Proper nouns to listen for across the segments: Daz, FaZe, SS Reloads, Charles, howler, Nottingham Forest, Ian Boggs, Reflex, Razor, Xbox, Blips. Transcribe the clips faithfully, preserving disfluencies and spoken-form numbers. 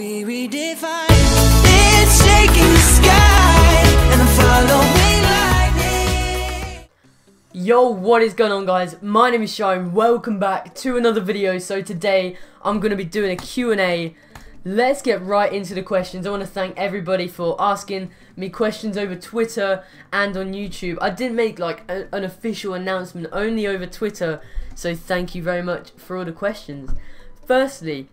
be redefined. It's shaking the sky and I'm following lightning. Yo, what is going on, guys? My name is Shine. Welcome back to another video. So today I'm going to be doing a Q and A. Let's get right into the questions. I want to thank everybody for asking me questions over Twitter and on YouTube. I didn't make like a, an official announcement, only over Twitter, so thank you very much for all the questions. Firstly,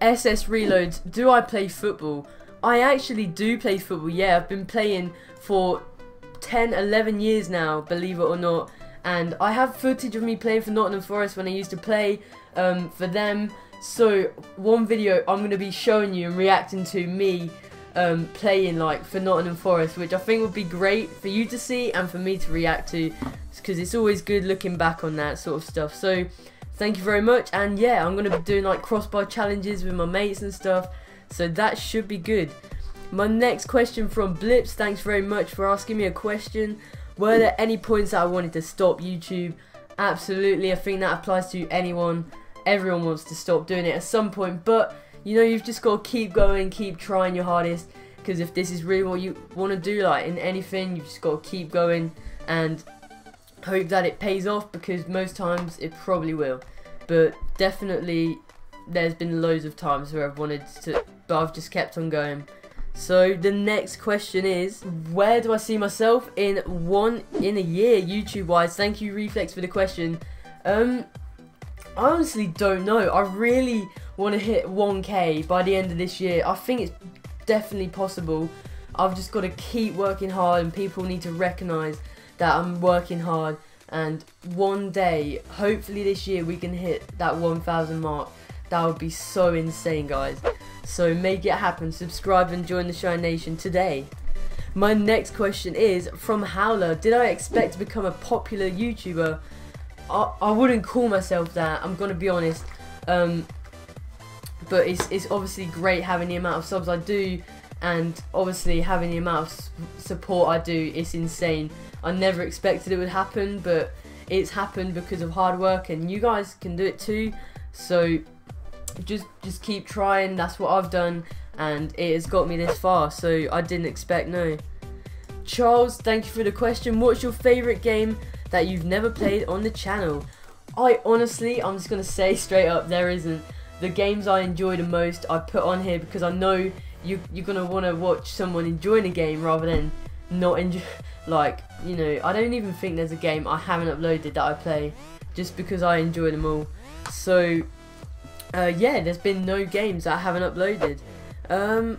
S S Reloads, do I play football? I actually do play football, yeah. I've been playing for ten, eleven years now, believe it or not, and I have footage of me playing for Nottingham Forest when I used to play um, for them. So one video I'm going to be showing you and reacting to me um, playing like for Nottingham Forest, which I think would be great for you to see and for me to react to, because it's always good looking back on that sort of stuff. So thank you very much, and yeah, I'm going to be doing like crossbar challenges with my mates and stuff, so that should be good. My next question from Blips, thanks very much for asking me a question. Were there any points that I wanted to stop YouTube? Absolutely, I think that applies to anyone. Everyone wants to stop doing it at some point, but you know, you've just got to keep going, keep trying your hardest, because if this is really what you want to do, like in anything, you've just got to keep going and hope that it pays off, because most times it probably will. But definitely there's been loads of times where I've wanted to, but I've just kept on going. So the next question is, where do I see myself in one in a year YouTube wise? Thank you, Reflex, for the question. um I honestly don't know. I really want to hit one K by the end of this year. I think it's definitely possible. I've just got to keep working hard, and people need to recognise that I'm working hard, and one day, hopefully this year, we can hit that one thousand mark. That would be so insane, guys. So make it happen. Subscribe and join the Shine Nation today. My next question is from Howler. Did I expect to become a popular YouTuber? I wouldn't call myself that, I'm gonna be honest, um, but it's, it's obviously great having the amount of subs I do, and obviously having the amount of support I do. It's insane. I never expected it would happen, but it's happened because of hard work, and you guys can do it too. So just just keep trying. That's what I've done, and it has got me this far. So I didn't expect no. Charles, thank you for the question. What's your favourite game that you've never played on the channel? I honestly, I'm just going to say straight up, there isn't. The games I enjoy the most I put on here, because I know you, you're going to want to watch someone enjoying a game rather than not enjoy. Like, you know, I don't even think there's a game I haven't uploaded that I play, just because I enjoy them all. So, uh, yeah, there's been no games that I haven't uploaded. Um,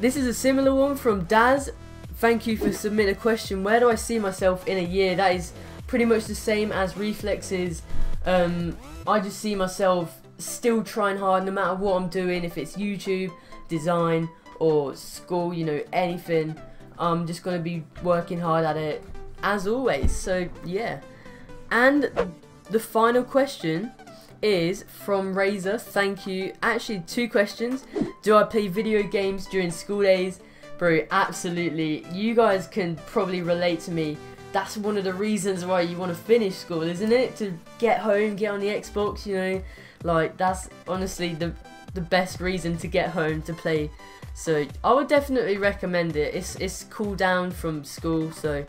this is a similar one from Daz. Thank you for submitting a question. Where do I see myself in a year? That is pretty much the same as Reflexes. Um, I just see myself still trying hard no matter what I'm doing. If it's YouTube, design, or school, you know, anything. I'm just going to be working hard at it as always. So, yeah. And the final question is from Razor. Thank you. Actually, two questions. Do I play video games during school days? Bro, absolutely. You guys can probably relate to me. That's one of the reasons why you want to finish school, isn't it? To get home, get on the Xbox, you know. Like, that's honestly the the best reason to get home, to play. So I would definitely recommend it. It's it's cool down from school, so.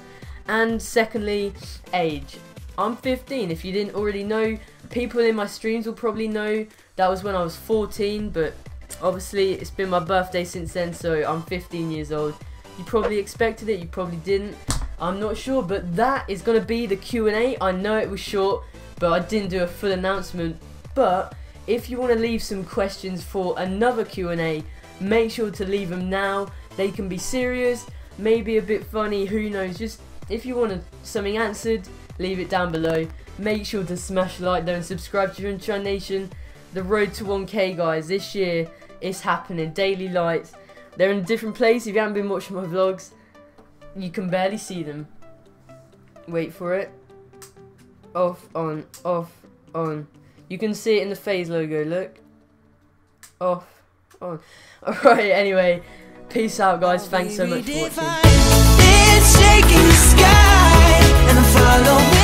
And secondly, age. I'm fifteen. If you didn't already know, people in my streams will probably know that was when I was fourteen, but obviously it's been my birthday since then, so I'm fifteen years old. You probably expected it, you probably didn't, I'm not sure, but that is going to be the Q and A. I know it was short, but I didn't do a full announcement. But if you want to leave some questions for another Q and A, make sure to leave them now. They can be serious, maybe a bit funny, who knows. Just if you want something answered, leave it down below. Make sure to smash like though and subscribe to your Shine Nation. The road to one K, guys, this year is happening. Daily lights, they're in a different place. If you haven't been watching my vlogs, you can barely see them. Wait for it. Off, on, off, on. You can see it in the FaZe logo, look. Off, on. Alright, anyway, peace out, guys. Thanks so much for watching.